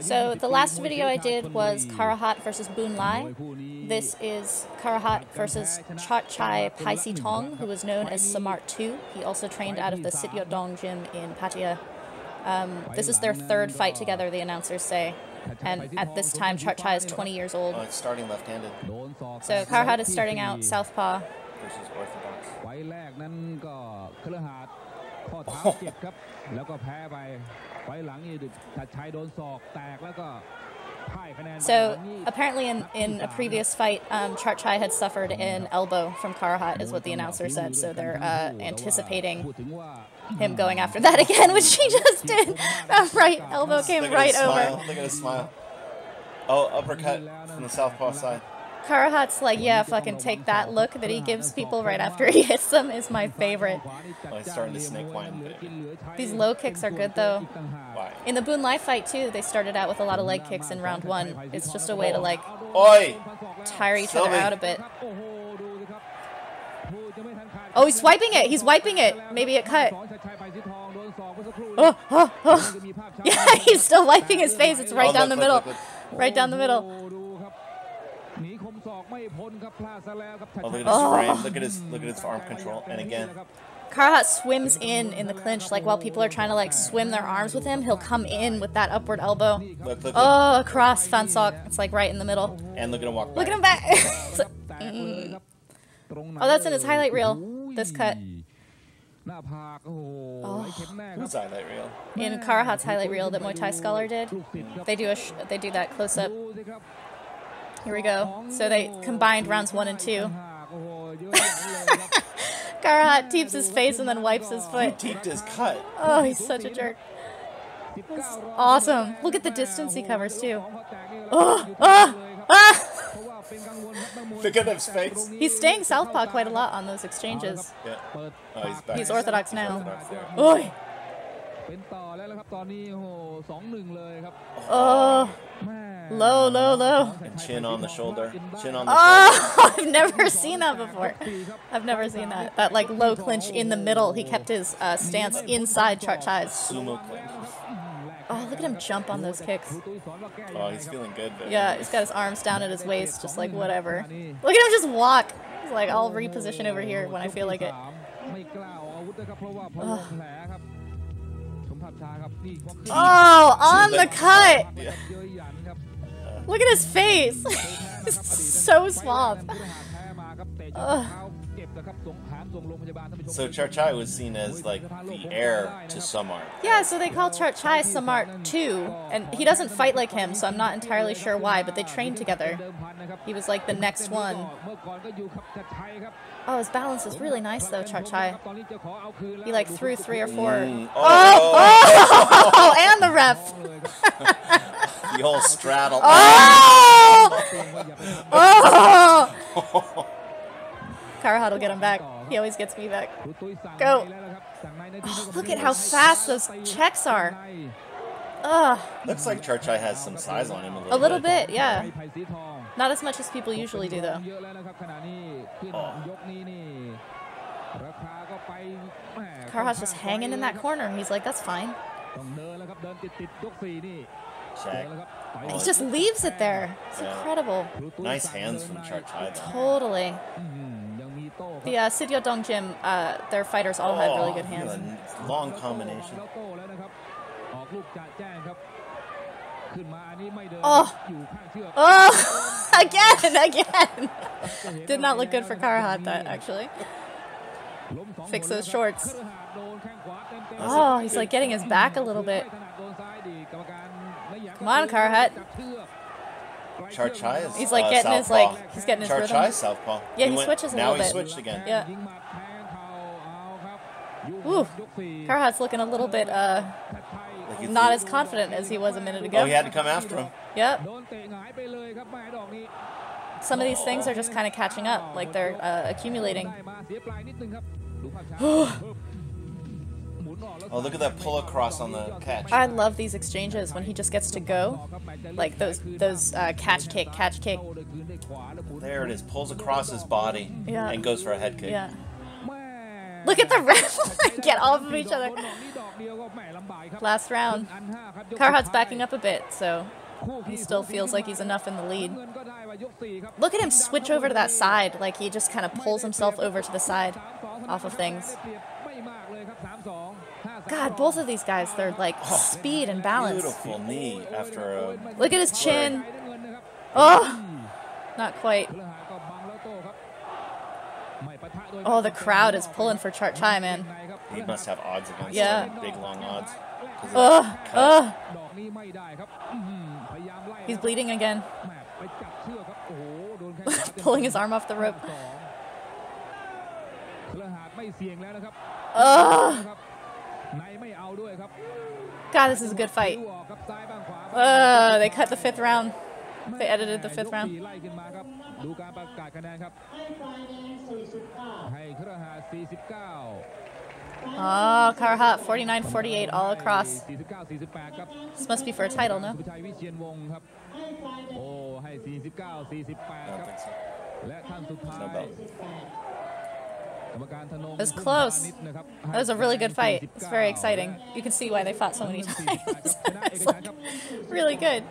So the last video I did was Karuhat versus Boonlai. This is Karuhat versus Chatchai Paiseetong, who is known as Samart2. He also trained out of the Sit Yodtong gym in Pattaya. This is their third fight together, the announcers say. And at this time, Chatchai is 20 years old. It's starting left-handed. So Karuhat is starting out southpaw. Versus orthodox. Oh. So apparently in a previous fight, Chatchai had suffered an elbow from Karuhat, is what the announcer said, so they're anticipating him going after that again, which he just did. That right elbow came right over. Look at his smile. Oh, uppercut from the southpaw side. Karuhat's like, yeah, fucking take that look that he gives people right after he hits them is my favorite. Well, starting to snake line. These low kicks are good, though. Why? In the Boonlai fight, too, they started out with a lot of leg kicks in round one. It's just a way to, like, tire each other out a bit. Oh, he's swiping it. He's wiping it. Maybe it cut. Oh, oh, oh. Yeah, he's still wiping his face. It's right down the middle. Right down the middle. Oh, look at his frame. Look at his arm control. And again, Karuhat swims in the clinch. Like, while people are trying to, like, swim their arms with him, he'll come in with that upward elbow. Look. Oh, cross fansok. It's, like, right in the middle. And look at him walk back. Look at him back. Oh, that's in his highlight reel. This cut. Oh. Who's highlight reel? In Karuhat's highlight reel that Muay Thai Scholar did. They do that close up. Here we go. So they combined rounds 1 and 2. Karuhat teeps his face and then wipes his foot. He teeped his cut. Oh, he's such a jerk. That's awesome. Look at the distance he covers, too. Oh, oh, oh. Look at his face. He's staying southpaw quite a lot on those exchanges. Yeah. Oh, he's back. He's orthodox now. Oh. Oh. Low, low, low. And chin on the shoulder. Chin on the shoulder. I've never seen that before. I've never seen that. That, like, low clinch in the middle. He kept his stance inside Chatchai's. Sumo clinch. Oh, look at him jump on those kicks. Oh, he's feeling good, though. Yeah, he's got his arms down at his waist, just like whatever. Look at him just walk. He's like, I'll reposition over here when I feel like it. Ugh. Oh, on the cut! Yeah. Look at his face! He's so suave. So Chatchai was seen as, like, the heir to Samart. Yeah, so they call Chatchai Samart2, and he doesn't fight like him, so I'm not entirely sure why, but they trained together. He was, like, the next one. Oh, his balance is really nice, though, Chatchai. He, like, threw 3 or 4. Oh, oh! Oh! And the ref! The whole straddle. Oh! Oh! Karuhat will get him back. He always gets me back. Go. Oh, look at how fast those checks are. Ugh. Looks like Chatchai has some size on him a little bit, yeah. Not as much as people usually do, though. Oh. Karuhat's just hanging in that corner. He's like, that's fine. Check. He just leaves it there. It's incredible. Nice hands from Chatchai. Totally. The Sit Yodtong gym, their fighters all had really good hands. Long combination. Oh! Oh! Again! Did not look good for Karuhat, that, actually. Fix those shorts. Oh, he's, like, getting his back a little bit. Come on, Karuhat. Chatchai is he's like getting his paw. Like he's getting his rhythm. Chatchai southpaw. Yeah, he switches a little bit. Now he switched again. Yeah. Ooh, Karuhat's looking a little bit like not as confident as he was a minute ago. Oh, he had to come after him. Yep. Some of these things are just kind of catching up, like they're accumulating. Oh, look at that pull across on the catch. I love these exchanges when he just gets to go. Like those catch kick, catch kick. There it is. Pulls across his body and goes for a head kick. Yeah. Look at the round. Get off of each other. Last round. Karuhat's backing up a bit, so he still feels like he's enough in the lead. Look at him switch over to that side, like he just kind of pulls himself over to the side off of things. God, both of these guys, they're like speed and balance. Beautiful knee after a... Look at his chin. Oh, not quite. Oh, the crowd is pulling for Chatchai, man. He must have odds against him. Big, long odds. He's bleeding again. Pulling his arm off the rope. God, this is a good fight. They cut the fifth round. They edited the fifth round. Oh, Karuhat, 49-48 all across. This must be for a title, no? It was close. That was a really good fight. It's very exciting. You can see why they fought so many times. It's like really good.